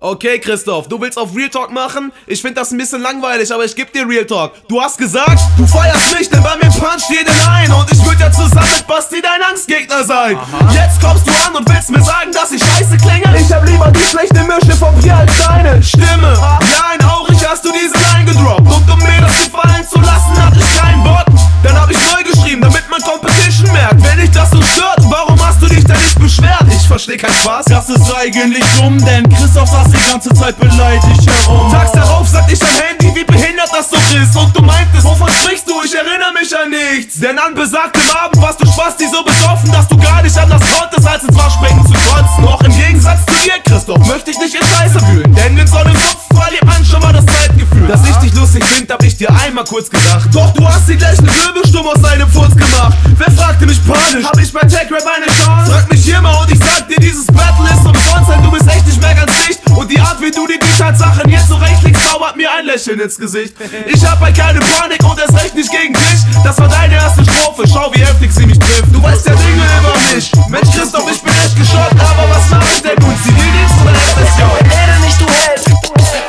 Okay, Christoph, du willst auf Real Talk machen? Ich finde das ein bisschen langweilig, aber ich geb dir Real Talk. Du hast gesagt, du feierst mich, denn bei mir puncht jeden ein. Und ich würde ja zusammen mit Basti dein Angstgegner sein. Aha. Jetzt kommst du an und willst mir sagen, dass ich scheiße klinge? Ich hab lieber die schlechte Mische vom Bier als deine Stimme. Ja, in Aurich hast du diesen eingedroppt. Und um mir das gefallen zu lassen, hatte ich keinen Bock. Dann hab ich neu geschrieben, damit man Competition merkt. Wenn ich das so stört, warum hast du dich denn nicht beschwert? Ich versteh keinen Spaß. Das ist eigentlich dumm, denn Christoph saß die ganze Zeit beleidigt herum. Tags darauf sagt ich am Handy, wie behindert das doch ist. Und du meintest, wovon sprichst du? Ich erinnere mich an nichts. Denn an besagtem Abend warst du Spasti so besoffen, dass du gar nicht anders konntest, als ins Waschbecken zu kotzen. Doch im Gegensatz zu dir, Christoph, möchte ich nicht in Scheiße wühlen. Denn in so einem Kopf verliert man schon mal das Zeitgefühl. Dass ich dich lustig finde, hab ich dir einmal kurz gedacht. Doch du hast die gleiche Wirbelstimme aus deinem Furz gemacht. Wer fragte mich panisch? Hab ich bei Tech Rap eine Chance? Frag mich hier mal und ich sag dir, dieses Battle ist umsonst, denn du bist echt nicht mehr ganz dicht. Und die Art, wie du die Tatsachen jetzt so rechtlich zaubert mir ein Lächeln ins Gesicht. Ich hab halt keine Panik und erst recht nicht gegen dich. Das war deine erste Strophe, schau wie heftig sie mich trifft. Du weißt ja Dinge über mich. Mensch Christoph, ich bin echt geschockt, aber was mach ich denn nun? Zivildienst oder FSJ? Rede nicht, du Held,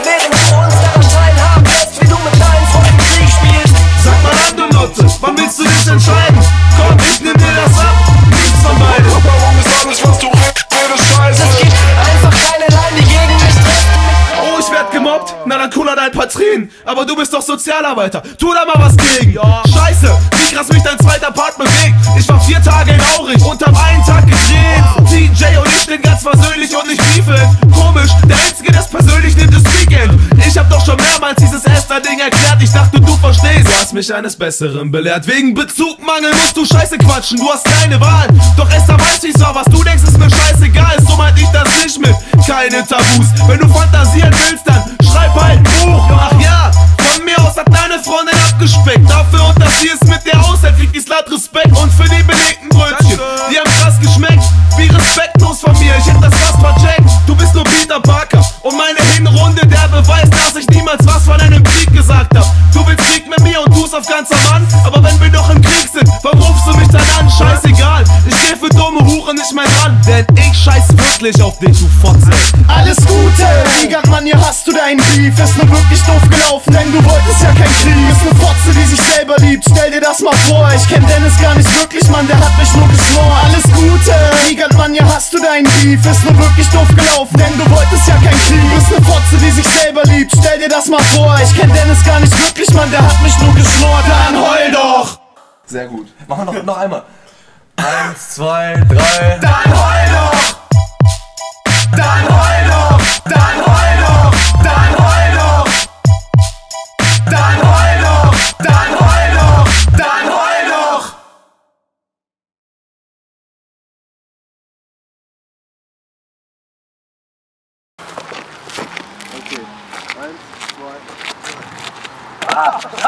während wir uns daran teilhaben lässt, wie du mit deinen Freunden Krieg spielst. Sag mal an, du Nutze, wann willst du dich entscheiden? Komm, ich nehm dir das ab, nichts von beiden. Warum ist alles, was du redest, scheiße? Es gibt einfach keine Leine, die gegen mich treten. Oh, ich werd gemobbt? Na dann cooler dein Patrin. Aber du bist doch Sozialarbeiter, tu da mal was gegen. Ja. Scheiße, wie krass mich dein zweiter Part bewegt. Ich war 4 Tage in Aurich und hab einen Tag gedreht. Wow. DJ und ich sind ganz versöhnlich und nicht beefen. Komisch, der Einzige, das persönlich nimmt, ist Weekend. Ich hab doch schon mehrmals dieses Esther-Ding erklärt. Ich dachte, du verstehst. Du hast mich eines Besseren belehrt. Wegen Bezugmangel musst du Scheiße quatschen. Du hast keine Wahl. Doch Esther weiß nicht so, was du denkst, ist mir scheißegal. So meint ich das nicht mit. Keine Tabus. Wenn du fantasieren willst, dann schreib halt ein Buch. Ach ja, von mir aus hat deine Freundin abgespeckt. Dafür und dass sie es mit dir aushält, kriegt die Slut Respekt. Und für die belegten Brötchen, die haben krass geschmeckt. Wie respektlos von mir, ich hätte das fast vercheckt. Du bist nur Peter Parker und meine Hinrunde der Beweis, dass ich niemals was von einem Krieg gesagt hab. Du willst Krieg mit mir und tust auf ganzer Mann. Aber wenn wir noch im Krieg sind, warum rufst du mich dann an? Scheißegal, ich geh für dumme Huren nicht mehr dran. Denn ich scheiß wirklich auf dich, du Fotze. Alles Gute, Gigatmann, hier hast du deinen Brief. Ist nur wirklich doof gelaufen, denn du wolltest ja keinen Krieg. Ist eine Fotze, die sich selber liebt, stell dir das mal vor. Ich kenn Dennis gar nicht wirklich, Mann, der hat mich nur geschworen. Alles Gute, Gigatmann, hier hast du deinen Brief. Ist nur wirklich doof gelaufen, denn du wolltest ja keinen Krieg. Ist eine Fotze, die sich selber liebt, stell dir das mal vor. Ich kenn Dennis gar nicht wirklich, Mann, der hat mich nur geschnurrt. Dann heul doch! Sehr gut. Machen wir noch einmal. 1, 2, 3. Dann heul doch! Dann heul doch! Dann heul doch! Dann heul doch! Dann heul doch! Dann heul doch! Dann heul doch! Okay. 1, 2, 3.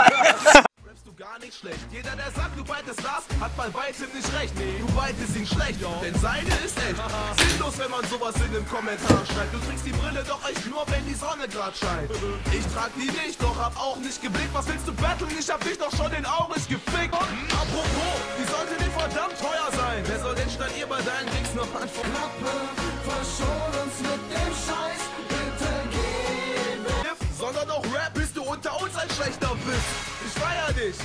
Gar nicht schlecht. Jeder, der sagt, du beitest das, hat bei weitem nicht recht. Nee, du beitest ihn schlecht, denn seine ist echt. Sinnlos, wenn man sowas in einem Kommentar schreibt. Du trägst die Brille doch echt nur, wenn die Sonne grad scheint. Ich trag die nicht, doch hab auch nicht geblickt. Was willst du battlen? Ich hab dich doch schon in Aurich gefickt. Apropos, die sollte dir verdammt teuer sein. Wer soll denn statt ihr bei deinen Dings noch anfangen? Verschon uns mit dem Scheiß, bitte geh. Sondern auch Rap, bist du unter uns ein schlechter Wiss. Feier dich,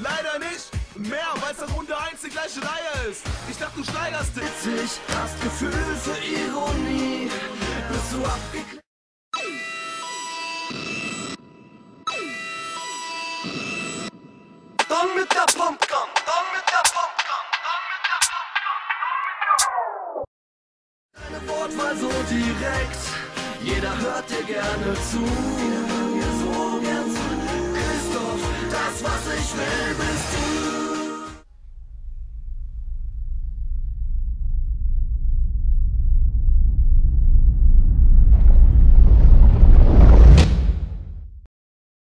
leider nicht mehr, weil's das Runde 1 die gleiche Reihe ist. Ich dachte, du steigerst dich. Witzig, hast Gefühle für Ironie. Bist du abgeklärt? Dann mit der Pumpgun, dann mit der Pumpgun, dann mit der Pumpgun, dann mit der Pumpgun. Deine Wortwahl so direkt, jeder hört dir gerne zu. Das was ich will,